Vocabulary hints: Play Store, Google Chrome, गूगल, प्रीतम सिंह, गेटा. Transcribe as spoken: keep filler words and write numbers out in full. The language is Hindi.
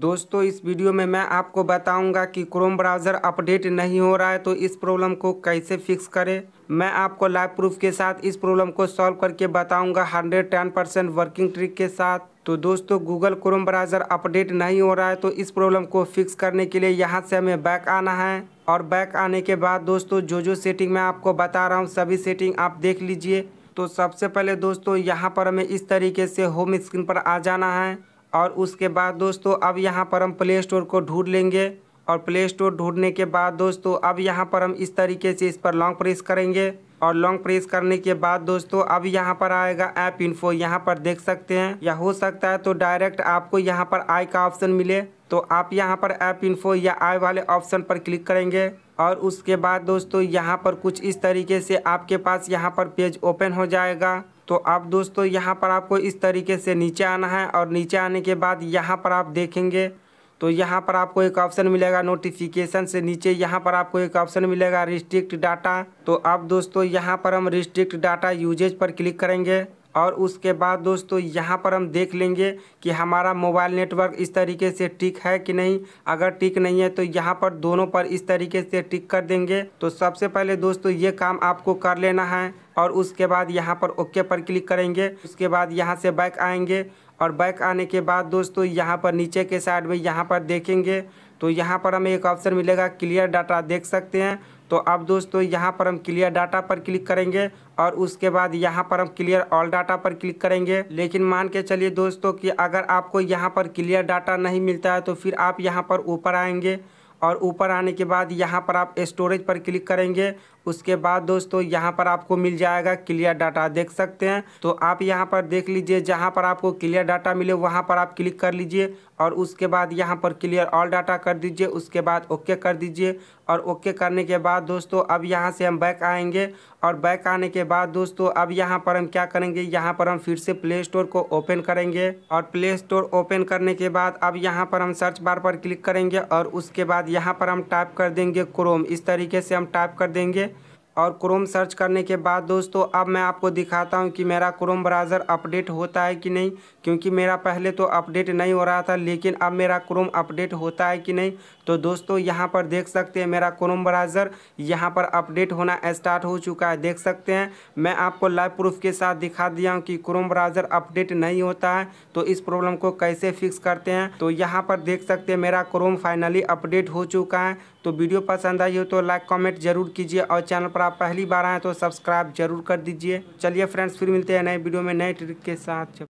दोस्तों इस वीडियो में मैं आपको बताऊंगा कि क्रोम ब्राउज़र अपडेट नहीं हो रहा है तो इस प्रॉब्लम को कैसे फिक्स करें। मैं आपको लाइव प्रूफ के साथ इस प्रॉब्लम को सॉल्व करके बताऊंगा एक सौ दस परसेंट वर्किंग ट्रिक के साथ। तो दोस्तों गूगल क्रोम ब्राउज़र अपडेट नहीं हो रहा है तो इस प्रॉब्लम को फिक्स करने के लिए यहाँ से हमें बैक आना है और बैक आने के बाद दोस्तों जो जो सेटिंग मैं आपको बता रहा हूँ सभी सेटिंग आप देख लीजिए। तो सबसे पहले दोस्तों यहाँ पर हमें इस तरीके से होम स्क्रीन पर आ जाना है और उसके बाद दोस्तों अब यहाँ पर हम प्ले स्टोर को ढूंढ लेंगे और प्ले स्टोर ढूंढने के बाद दोस्तों अब यहाँ पर हम इस तरीके से इस पर लॉन्ग प्रेस करेंगे और लॉन्ग प्रेस करने के बाद दोस्तों अब यहाँ पर आएगा ऐप इन्फो, यहाँ पर देख सकते हैं या हो सकता है तो डायरेक्ट आपको यहाँ पर आई का ऑप्शन मिले तो आप यहाँ पर ऐप इन्फो या आई वाले ऑप्शन पर क्लिक करेंगे और उसके बाद दोस्तों यहाँ पर कुछ इस तरीके से आपके पास यहाँ पर पेज ओपन हो जाएगा। तो आप दोस्तों यहाँ पर आपको इस तरीके से नीचे आना है और नीचे आने के बाद यहाँ पर आप देखेंगे तो यहाँ पर आपको एक ऑप्शन मिलेगा नोटिफिकेशन से नीचे यहाँ पर आपको एक ऑप्शन मिलेगा रिस्ट्रिक्ट डाटा। तो आप दोस्तों यहाँ पर हम रिस्ट्रिक्ट डाटा यूजेज पर क्लिक करेंगे और उसके बाद दोस्तों यहाँ पर हम देख लेंगे कि हमारा मोबाइल नेटवर्क इस तरीके से टिक है कि नहीं। अगर टिक नहीं है तो यहाँ पर दोनों पर इस तरीके से टिक कर देंगे। तो सबसे पहले दोस्तों ये काम आपको कर लेना है और उसके बाद यहाँ पर ओके पर क्लिक करेंगे। उसके बाद यहाँ से बैक आएंगे और बैक आने के बाद दोस्तों यहाँ पर नीचे के साइड में यहाँ पर देखेंगे तो यहाँ पर हमें एक ऑप्शन मिलेगा क्लियर डाटा, देख सकते हैं। तो अब दोस्तों यहाँ पर हम क्लियर डाटा पर क्लिक करेंगे और उसके बाद यहाँ पर हम क्लियर ऑल डाटा पर क्लिक करेंगे। लेकिन मान के चलिए दोस्तों कि अगर आपको यहाँ पर क्लियर डाटा नहीं मिलता है तो फिर आप यहाँ पर ऊपर आएंगे और ऊपर आने के बाद यहाँ पर आप स्टोरेज पर क्लिक करेंगे। उसके बाद दोस्तों यहाँ पर आपको मिल जाएगा क्लियर डाटा, देख सकते हैं। तो आप यहाँ पर देख लीजिए जहाँ पर आपको क्लियर डाटा मिले वहाँ पर आप क्लिक कर लीजिए और उसके बाद यहाँ पर क्लियर ऑल डाटा कर दीजिए। उसके बाद ओके कर दीजिए और ओके करने के बाद दोस्तों अब यहाँ से हम बैक आएंगे और बैक आने के बाद दोस्तों अब यहाँ पर हम क्या करेंगे, यहाँ पर हम फिर से प्ले स्टोर को ओपन करेंगे और प्ले स्टोर ओपन करने के बाद अब यहाँ पर हम सर्च बार पर क्लिक करेंगे और उसके बाद यहाँ पर हम टाइप कर देंगे क्रोम, इस तरीके से हम टाइप कर देंगे और क्रोम सर्च करने के बाद दोस्तों अब मैं आपको दिखाता हूं कि मेरा क्रोम ब्राउज़र अपडेट होता है कि नहीं, क्योंकि मेरा पहले तो अपडेट नहीं हो रहा था लेकिन अब मेरा क्रोम अपडेट होता है कि नहीं। तो दोस्तों यहां पर देख सकते हैं मेरा क्रोम ब्राउज़र यहां पर अपडेट होना स्टार्ट हो चुका है, देख सकते हैं। मैं आपको लाइव प्रूफ के साथ दिखा दिया हूँ कि क्रोम ब्राउज़र अपडेट नहीं होता है तो इस प्रॉब्लम को कैसे फिक्स करते हैं। तो यहाँ पर देख सकते हैं मेरा क्रोम फाइनली अपडेट हो चुका है। तो वीडियो पसंद आई हो तो लाइक कमेंट जरूर कीजिए और चैनल पर आप पहली बार आए तो सब्सक्राइब जरूर कर दीजिए। चलिए फ्रेंड्स, फिर मिलते हैं नए वीडियो में नए ट्रिक के साथ।